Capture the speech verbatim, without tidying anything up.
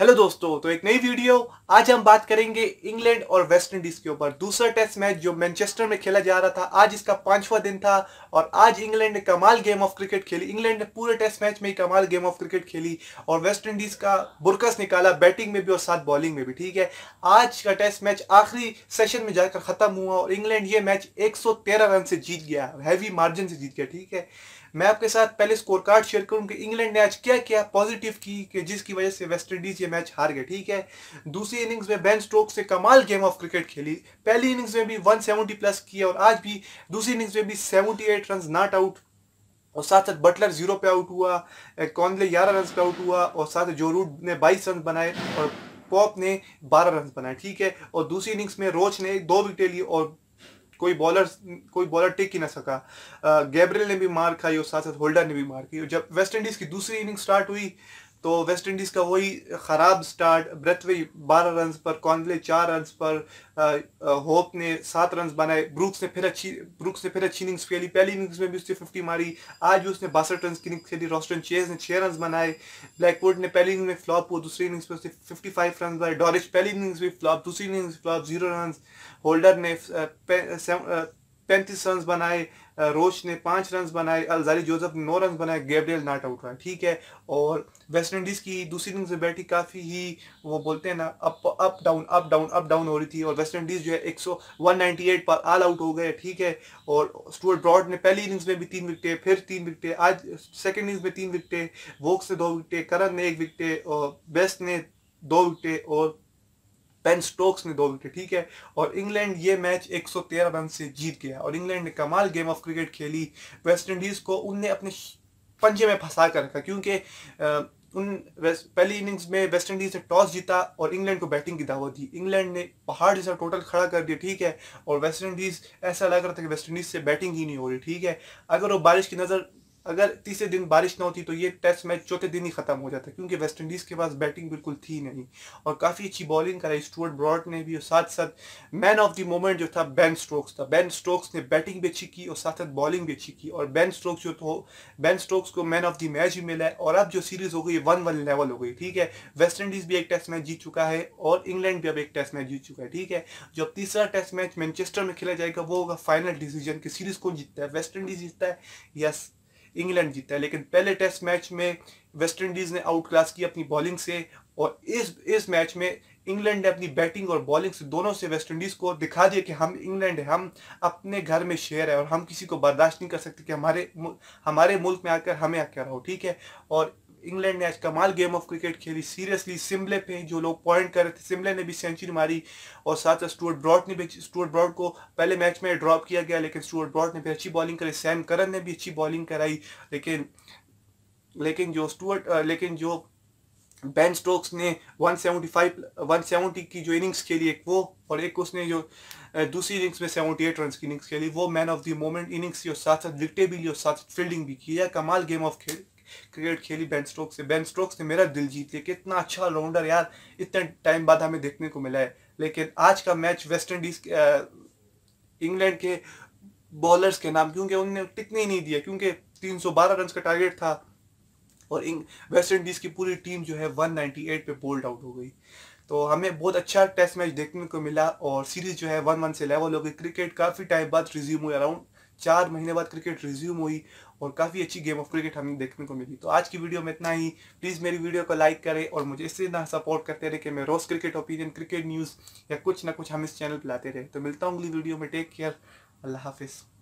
Hello दोस्तों, तो एक नई वीडियो। आज हम बात करेंगे इंग्लैंड और वेस्ट इंडीज के ऊपर। दूसरा टेस्ट मैच जो मैनचेस्टर में खेला जा रहा था, आज इसका पांचवा दिन था और आज इंग्लैंड ने कमाल गेम ऑफ क्रिकेट खेली। इंग्लैंड ने पूरे टेस्ट मैच में कमाल गेम ऑफ क्रिकेट खेली और वेस्ट इंडीज का बुरकस निकाला, बैटिंग में भी और साथ बॉलिंग में भी। ठीक है, आज का टेस्ट मैच आखिरी सेशन में जाकर खत्म हुआ और इंग्लैंड ये मैच एक सौ तेरह रन से जीत गया, हैवी मार्जिन से जीत गया। ठीक है, मैं आपके साथ पहले स्कोर कार्ड शेयर करूं कि इंग्लैंड ने आज क्या क्या पॉजिटिव की कि जिसकी वजह से वेस्ट इंडीज ये मैच हार गए। ठीक है, दूसरी इनिंग्स में बेन स्टोक्स से कमाल गेम ऑफ क्रिकेट खेली। पहली इनिंग्स में भी एक सौ सत्तर प्लस किया और आज भी दूसरी इनिंग्स में भी अठहत्तर रन नॉट आउट और साथ साथ बटलर जीरो पे आउट हुआ, कॉनले ग्यारह रन पे आउट हुआ और साथ जो रूट ने बाईस रन बनाए और पॉप ने बारह रन बनाए। ठीक है, और दूसरी इनिंग्स में रोच ने दो विकेट ली और कोई बॉलर कोई बॉलर टिक ही ना सका। गैब्रियल ने भी मार खाई और साथ साथ होल्डर ने भी मार खाई। जब वेस्ट इंडीज़ की दूसरी इनिंग स्टार्ट हुई तो वेस्ट इंडीज़ का वही ख़राब स्टार्ट, ब्रेथवे बारह रन पर, कॉन्ले चार रन पर, आ, होप ने सात रन बनाए, ब्रूक्स ने फिर अच्छी ब्रूक्स ने फिर अच्छी इनिंग्स खेली। पहली इनिंग्स में भी उसने फिफ्टी मारी, आज भी उसने बासठ रन की इनिंग्स खेली। रॉस्टन चेज ने छः रन बनाए, ब्लैकवुड ने पहली इनिंग में फ्लॉप हुआ, दूसरी इनिंग्स में उसने फिफ्टी फाइव रन बनाए। डॉरिच पहली इनिंग्स में फ्लॉप, दूसरी innings flop, zero run. Holder ने पैंतीस रन बनाए, रोच ने पाँच रन बनाए, अलजारी जोसेफ ने नौ रन बनाए, गैब्रियल नॉट आउट हुआ। ठीक है, और वेस्ट इंडीज़ की दूसरी इनिंग्स में बैटिंग काफ़ी ही, वो बोलते हैं ना, up up down up down up down हो रही थी और वेस्ट इंडीज़ जो है एक सौ वन नाइन्टी एट पर ऑल आउट हो गए। ठीक है, और स्टुअर्ट ब्रॉड ने पहली इनिंग्स में भी तीन विकटें, फिर तीन विकटें, आज सेकेंड इनिंग्स में तीन विकटें, वोक्स ने दो विकटें, करन ने एक विकटें और बेस्ट ने दो विकटें और बेन स्टोक्स ने दो विकेट। ठीक है, और इंग्लैंड ये मैच एक सौ तेरह रन से जीत गया और इंग्लैंड ने कमाल गेम ऑफ क्रिकेट खेली। वेस्ट इंडीज़ को उनने अपने पंजे में फंसा कर रखा, क्योंकि उन पहली इनिंग्स में वेस्ट इंडीज़ ने टॉस जीता और इंग्लैंड को बैटिंग की दावत दी। इंग्लैंड ने पहाड़ जैसा टोटल खड़ा कर दिया। ठीक है, और वेस्ट इंडीज़, ऐसा लग रहा था कि वेस्ट इंडीज़ से बैटिंग ही नहीं हो रही। ठीक है, अगर वो बारिश की नज़र अगर तीसरे दिन बारिश ना होती तो ये टेस्ट मैच चौथे दिन ही खत्म हो जाता, क्योंकि वेस्ट इंडीज़ के पास बैटिंग बिल्कुल थी नहीं और काफ़ी अच्छी बॉलिंग कराई स्टुअर्ट ब्रॉड ने भी और साथ साथ मैन ऑफ द मोमेंट जो था बेन स्टोक्स था। बेन स्टोक्स ने बैटिंग भी अच्छी की और साथ साथ बॉलिंग भी अच्छी की और बेन स्टोक्स जो तो बेन स्टोक्स को मैन ऑफ द मैच भी मिला है और अब जो सीरीज़ हो गई वन वन लेवल हो गई। ठीक है, वेस्ट इंडीज़ भी एक टेस्ट मैच जीत चुका है और इंग्लैंड भी अब एक टेस्ट मैच जीत चुका है। ठीक है, जो अब तीसरा टेस्ट मैच मैनचेस्टर में खेला जाएगा वो होगा फाइनल डिसीजन कि सीरीज़ कौन जीतता है, वेस्ट इंडीज़ जीतता है या इंग्लैंड जीता है। लेकिन पहले टेस्ट मैच में वेस्ट इंडीज़ ने आउट क्लास की अपनी बॉलिंग से और इस इस मैच में इंग्लैंड ने अपनी बैटिंग और बॉलिंग से दोनों से वेस्ट इंडीज़ को दिखा दिया कि हम इंग्लैंड हैं, हम अपने घर में शेर है और हम किसी को बर्दाश्त नहीं कर सकते कि हमारे हमारे मुल्क में आकर हमें आकर रहो। ठीक है, और इंग्लैंड ने आज कमाल गेम ऑफ क्रिकेट खेली। सीरियसली, सिम्बले पे जो लोग पॉइंट कर रहे थे, सिम्बले ने भी सेंचुरी मारी और साथ साथ स्टुअर्ट ब्रॉड ने भी स्टुअर्ट ब्रॉड को पहले मैच में ड्रॉप किया गया, लेकिन स्टुअर्ट ब्रॉड ने भी अच्छी बॉलिंग करी। सैम करन ने भी अच्छी बॉलिंग कराई, लेकिन लेकिन जो स्टुअर्ट लेकिन जो बेन स्टोक्स ने एक सौ पचहत्तर की जो इनिंग्स खेली, एक वो और एक उसने जो दूसरी इनिंग्स में अठहत्तर रन की इनिंग्स खेली, वो man of the moment innings थी और साथ साथ विकटें भी ली और साथ साथ फील्डिंग भी की। कमाल गेम ऑफ खेल क्रिकेट खेली बेन स्टोक्स से। बेन स्टोक्स ने मेरा दिल जीत लिया, कितना अच्छा ऑलराउंडर यार, इतने टाइम बाद हमें देखने को मिला है। लेकिन आज का मैच वेस्ट इंडीज इंग्लैंड के बॉलर्स के नाम, क्योंकि उन्होंने टिकने ही नहीं दिया, क्योंकि तीन सौ बारह रन का टारगेट था और वेस्ट इंडीज़ की पूरी टीम जो है एक सौ अट्ठानवे पे बोल्ड आउट हो गई। तो हमें बहुत अच्छा टेस्ट मैच देखने को मिला और सीरीज़ जो है वन वन से लेवल हो गई। क्रिकेट काफ़ी टाइम बाद रिज्यूम हुई, अराउंड चार महीने बाद क्रिकेट रिज्यूम हुई और काफ़ी अच्छी गेम ऑफ क्रिकेट हमें देखने को मिली। तो आज की वीडियो में इतना ही। प्लीज़ मेरी वीडियो को लाइक करें और मुझे इससे ना सपोर्ट करते रहे कि मैं रोज़ क्रिकेट ओपिनियन, क्रिकेट न्यूज़ या कुछ ना कुछ हम इस चैनल पर लाते रहे। तो मिलता हूँ अगली वीडियो में। टेक केयर, अल्लाह हाफिज़।